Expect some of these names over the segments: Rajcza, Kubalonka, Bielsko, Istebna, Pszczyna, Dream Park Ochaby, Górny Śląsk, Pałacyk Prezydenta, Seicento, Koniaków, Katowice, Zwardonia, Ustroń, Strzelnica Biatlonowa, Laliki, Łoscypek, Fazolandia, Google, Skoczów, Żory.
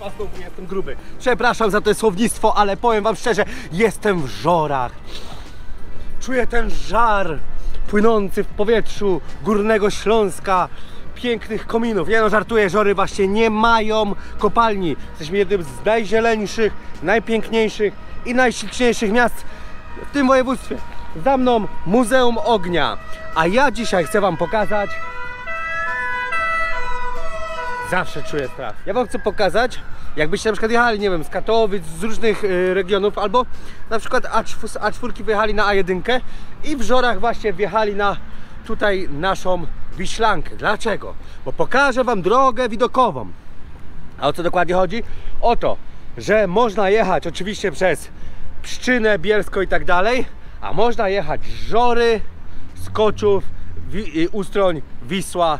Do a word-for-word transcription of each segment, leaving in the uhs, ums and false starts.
Pas do mnie, jestem gruby. Przepraszam za to słownictwo, ale powiem wam szczerze, jestem w Żorach. Czuję ten żar płynący w powietrzu Górnego Śląska, pięknych kominów. Ja no żartuję, Żory właśnie nie mają kopalni. Jesteśmy jednym z najzieleńszych, najpiękniejszych i najśliczniejszych miast w tym województwie. Za mną Muzeum Ognia, a ja dzisiaj chcę wam pokazać... Zawsze czuję strach. Ja wam chcę pokazać, jakbyście na przykład jechali, nie wiem, z Katowic, z różnych y, regionów, albo na przykład A cztery wyjechali na A jeden i w Żorach właśnie wjechali na tutaj naszą Wiślankę. Dlaczego? Bo pokażę wam drogę widokową. A o co dokładnie chodzi? O to, że można jechać oczywiście przez Pszczynę, Bielsko i tak dalej, a można jechać Żory, Skoczów, wi Ustroń, Wisła,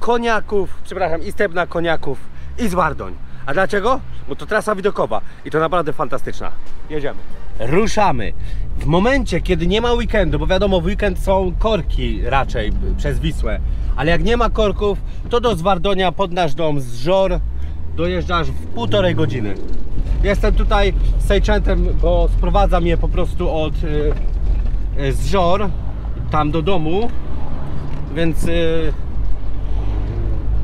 Koniaków, przepraszam, i Stebna, Koniaków i Zwardoń. A dlaczego? Bo to trasa widokowa i to naprawdę fantastyczna. Jedziemy. Ruszamy. W momencie, kiedy nie ma weekendu, bo wiadomo, w weekend są korki raczej przez Wisłę, ale jak nie ma korków, to do Zwardonia pod nasz dom z Żor dojeżdżasz w półtorej godziny. Jestem tutaj z Seicentem, bo sprowadzam je po prostu od yy, z Żor tam do domu, więc yy,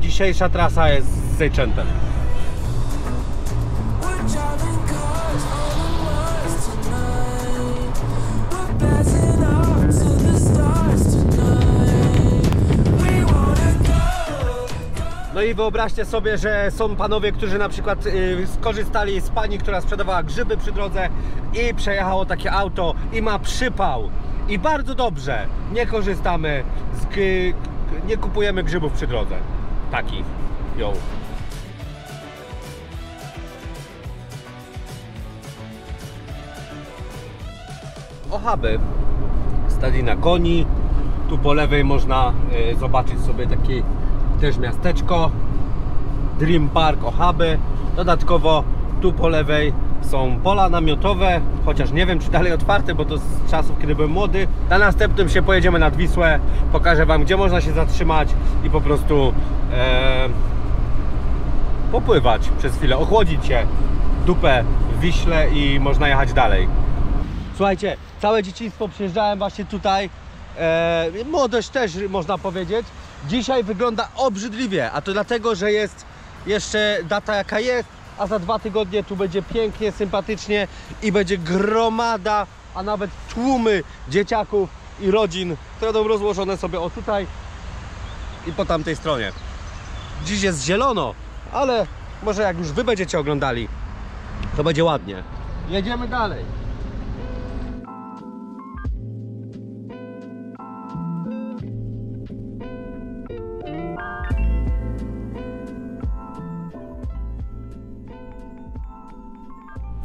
dzisiejsza trasa jest z Seicentem. No i wyobraźcie sobie, że są panowie, którzy na przykład yy, skorzystali z pani, która sprzedawała grzyby przy drodze i przejechało takie auto i ma przypał. I bardzo dobrze, nie korzystamy, z, yy, nie kupujemy grzybów przy drodze. Taki, yo. Ochaby, stali na koni, tu po lewej można y, zobaczyć sobie takie też miasteczko, Dream Park Ochaby. Dodatkowo tu po lewej są pola namiotowe, chociaż nie wiem czy dalej otwarte, bo to z czasów kiedy byłem młody. Na następnym się pojedziemy nad Wisłę, pokażę wam gdzie można się zatrzymać i po prostu e, popływać przez chwilę, ochłodzić się dupę w Wiśle i można jechać dalej. Słuchajcie, całe dzieciństwo przyjeżdżałem właśnie tutaj, e, młodość też można powiedzieć. Dzisiaj wygląda obrzydliwie, a to dlatego, że jest jeszcze data jaka jest, a za dwa tygodnie tu będzie pięknie, sympatycznie i będzie gromada, a nawet tłumy dzieciaków i rodzin, które będą rozłożone sobie o tutaj i po tamtej stronie. Dziś jest zielono, ale może jak już wy będziecie oglądali, to będzie ładnie. Jedziemy dalej.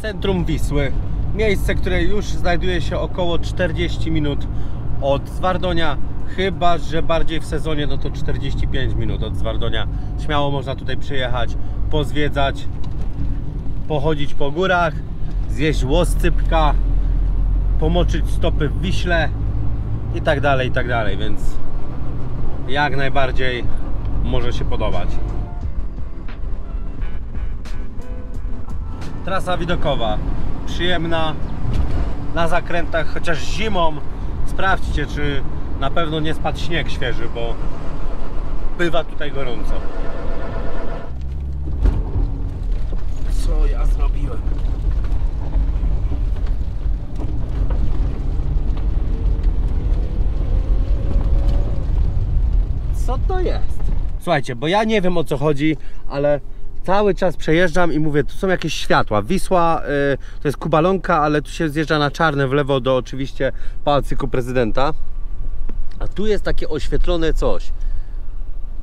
Centrum Wisły, miejsce, które już znajduje się około czterdzieści minut od Zwardonia, chyba że bardziej w sezonie, no to czterdzieści pięć minut od Zwardonia. Śmiało można tutaj przyjechać, pozwiedzać, pochodzić po górach, zjeść łoscypka, pomoczyć stopy w Wiśle i tak dalej, i tak dalej, więc jak najbardziej może się podobać. Trasa widokowa, przyjemna, na zakrętach, chociaż zimą sprawdźcie, czy na pewno nie spadł śnieg świeży, bo bywa tutaj gorąco. Co ja zrobiłem? Co to jest? Słuchajcie, bo ja nie wiem o co chodzi, ale... Cały czas przejeżdżam i mówię, tu są jakieś światła. Wisła, yy, to jest Kubalonka, ale tu się zjeżdża na czarne w lewo do oczywiście Pałacyku Prezydenta. A tu jest takie oświetlone coś.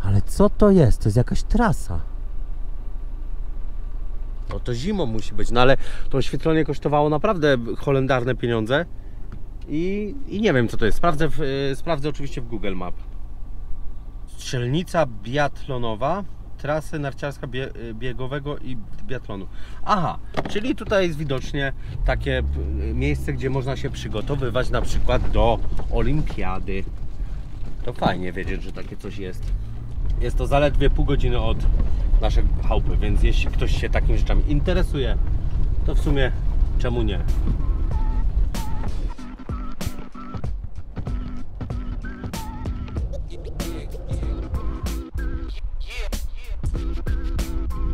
Ale co to jest? To jest jakaś trasa. No to zimą musi być, no ale to oświetlenie kosztowało naprawdę holendarne pieniądze. I, i nie wiem co to jest. Sprawdzę, w, yy, sprawdzę oczywiście w Google Map. Strzelnica Biatlonowa. Trasy narciarska bie, biegowego i biatlonu. Aha, czyli tutaj jest widocznie takie miejsce, gdzie można się przygotowywać na przykład do olimpiady. To fajnie wiedzieć, że takie coś jest. Jest to zaledwie pół godziny od nasze chałupy, więc jeśli ktoś się takimi rzeczami interesuje, to w sumie czemu nie?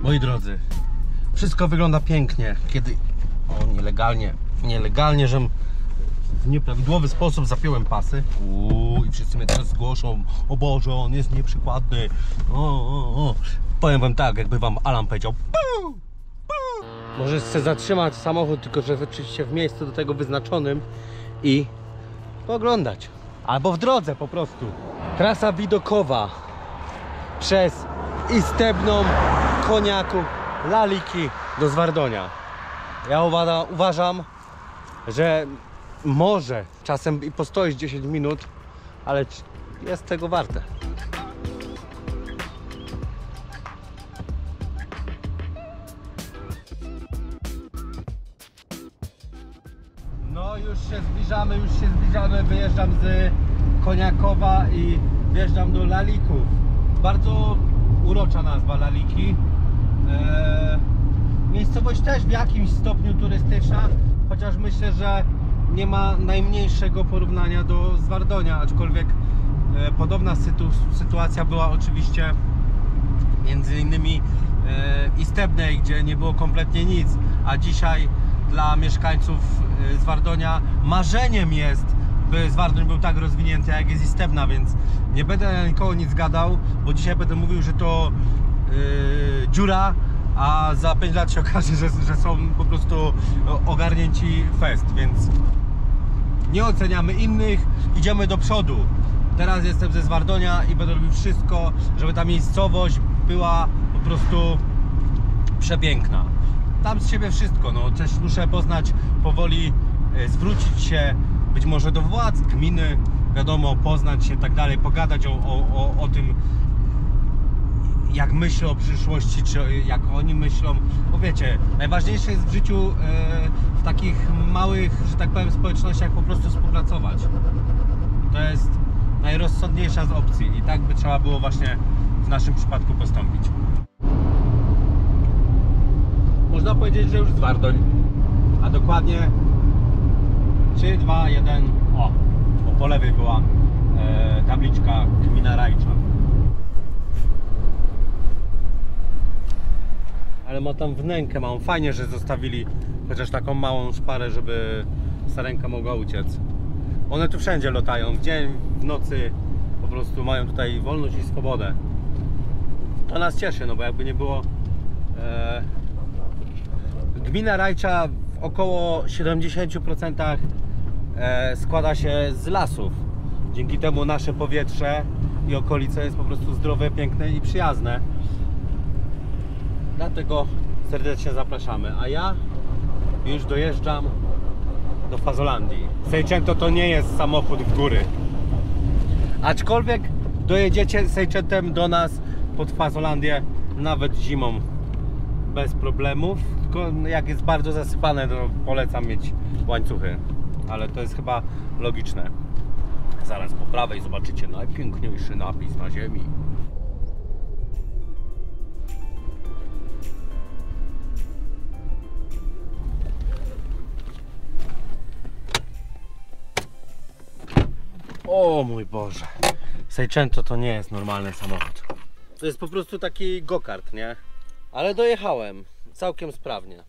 Moi drodzy, wszystko wygląda pięknie, kiedy o, nielegalnie, nielegalnie, żem w nieprawidłowy sposób zapiąłem pasy. Uuu, i wszyscy mnie teraz zgłoszą, o Boże, on jest nieprzykładny. O, o, o. Powiem wam tak, jakby wam Alan powiedział. Puu, puu. Możesz się zatrzymać samochód, tylko że oczywiście w miejscu do tego wyznaczonym i pooglądać. Albo w drodze po prostu. Trasa widokowa przez Istebną, Koniaków, Laliki do Zwardonia. Ja uważa, uważam, że może czasem i postoić dziesięć minut, ale jest tego warte. No już się zbliżamy, już się zbliżamy. Wyjeżdżam z Koniakowa i wjeżdżam do Lalików. Bardzo urocza nazwa Laliki. Eee, miejscowość też w jakimś stopniu turystyczna, chociaż myślę, że nie ma najmniejszego porównania do Zwardonia, aczkolwiek e, podobna sytu, sytuacja była oczywiście między innymi e, Istebnej, gdzie nie było kompletnie nic, a dzisiaj dla mieszkańców e, Zwardonia marzeniem jest, by Zwardoń był tak rozwinięty, jak jest Istebna, więc nie będę na nikogo nic gadał, bo dzisiaj będę mówił, że to e, dziura, a za pięć lat się okaże, że, że są po prostu ogarnięci fest, więc nie oceniamy innych, idziemy do przodu. Teraz jestem ze Zwardonia i będę robił wszystko, żeby ta miejscowość była po prostu przepiękna. Dam z siebie wszystko, no też muszę poznać powoli, zwrócić się być może do władz gminy, wiadomo, poznać się i tak dalej, pogadać o, o, o, o tym, jak myślę o przyszłości, czy jak oni myślą, bo wiecie, najważniejsze jest w życiu yy, w takich małych, że tak powiem, społecznościach po prostu współpracować. To jest najrozsądniejsza z opcji i tak by trzeba było właśnie w naszym przypadku postąpić. Można powiedzieć, że już Zwardoń, a dokładnie trzy, dwa, jeden, o, bo po lewej była yy, tabliczka gmina Rajcza. Ale ma tam wnękę małą. Fajnie, że zostawili chociaż taką małą szparę, żeby sarenka mogła uciec. One tu wszędzie latają, w dzień, w nocy. Po prostu mają tutaj wolność i swobodę. To nas cieszy, no bo jakby nie było... E... Gmina Rajcza w około siedemdziesięciu procentach e... składa się z lasów. Dzięki temu nasze powietrze i okolice jest po prostu zdrowe, piękne i przyjazne. Dlatego serdecznie zapraszamy, a ja już dojeżdżam do Fazolandii. Seicento to nie jest samochód w góry. Aczkolwiek dojedziecie Seicentem do nas pod Fazolandię nawet zimą bez problemów. Tylko jak jest bardzo zasypane, to polecam mieć łańcuchy. Ale to jest chyba logiczne. Zaraz po prawej zobaczycie najpiękniejszy napis na ziemi. O mój Boże, Seicento to nie jest normalny samochód. To jest po prostu taki go-kart, nie? Ale dojechałem całkiem sprawnie.